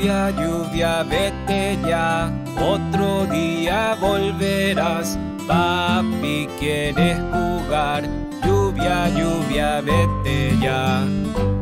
lluvia, lluvia, vete ya, otro día volverás, papi quieres jugar, lluvia, lluvia, vete ya.